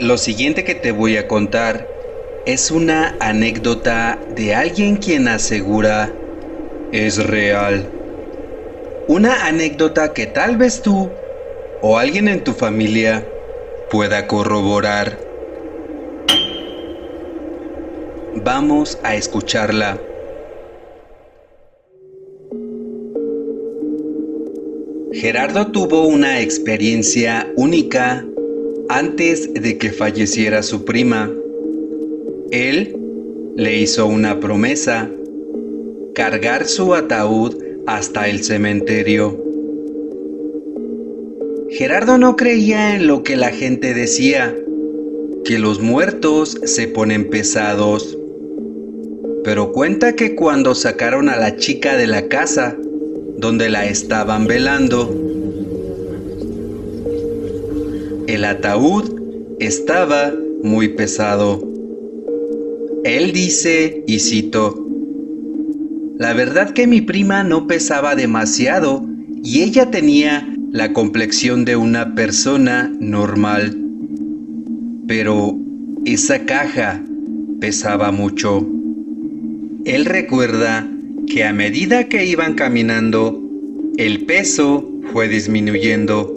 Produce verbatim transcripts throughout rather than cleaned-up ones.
Lo siguiente que te voy a contar es una anécdota de alguien quien asegura es real. Una anécdota que tal vez tú o alguien en tu familia pueda corroborar. Vamos a escucharla. Gerardo tuvo una experiencia única antes de que falleciera su prima. Él le hizo una promesa: cargar su ataúd hasta el cementerio. Gerardo no creía en lo que la gente decía, que los muertos se ponen pesados. Pero cuenta que cuando sacaron a la chica de la casa donde la estaban velando, el ataúd estaba muy pesado. Él dice, y cito: "La verdad que mi prima no pesaba demasiado y ella tenía la complexión de una persona normal. Pero esa caja pesaba mucho". Él recuerda que a medida que iban caminando, el peso fue disminuyendo.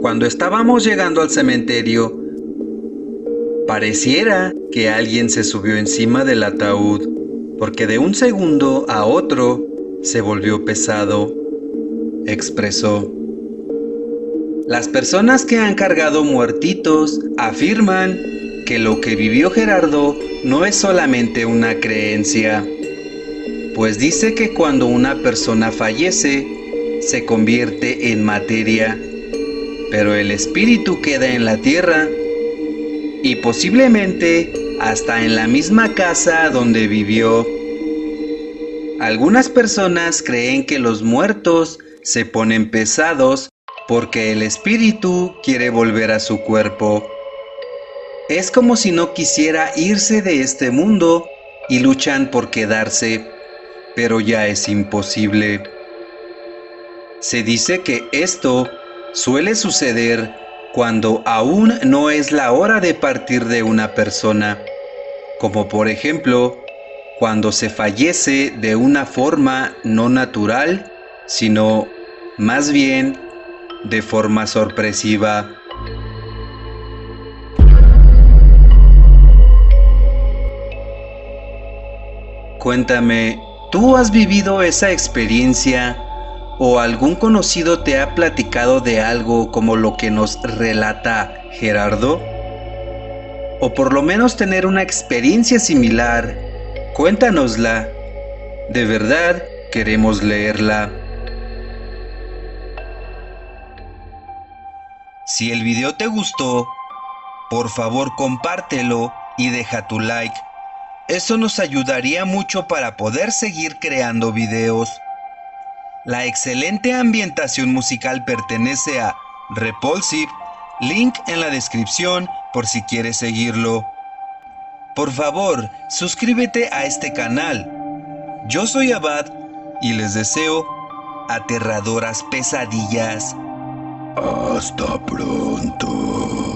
Cuando estábamos llegando al cementerio, pareciera que alguien se subió encima del ataúd, porque de un segundo a otro se volvió pesado, expresó. Las personas que han cargado muertitos afirman que lo que vivió Gerardo no es solamente una creencia, pues dice que cuando una persona fallece, se convierte en materia, pero el espíritu queda en la tierra y posiblemente hasta en la misma casa donde vivió. Algunas personas creen que los muertos se ponen pesados porque el espíritu quiere volver a su cuerpo. Es como si no quisiera irse de este mundo y luchan por quedarse, pero ya es imposible. Se dice que esto suele suceder cuando aún no es la hora de partir de una persona, como por ejemplo, cuando se fallece de una forma no natural, sino más bien de forma sorpresiva. Cuéntame, ¿tú has vivido esa experiencia? ¿O algún conocido te ha platicado de algo como lo que nos relata Gerardo? ¿O por lo menos tener una experiencia similar? Cuéntanosla. De verdad, queremos leerla. Si el video te gustó, por favor compártelo y deja tu like. Eso nos ayudaría mucho para poder seguir creando videos. La excelente ambientación musical pertenece a Repulsive, link en la descripción por si quieres seguirlo. Por favor, suscríbete a este canal. Yo soy Abad y les deseo aterradoras pesadillas. Hasta pronto.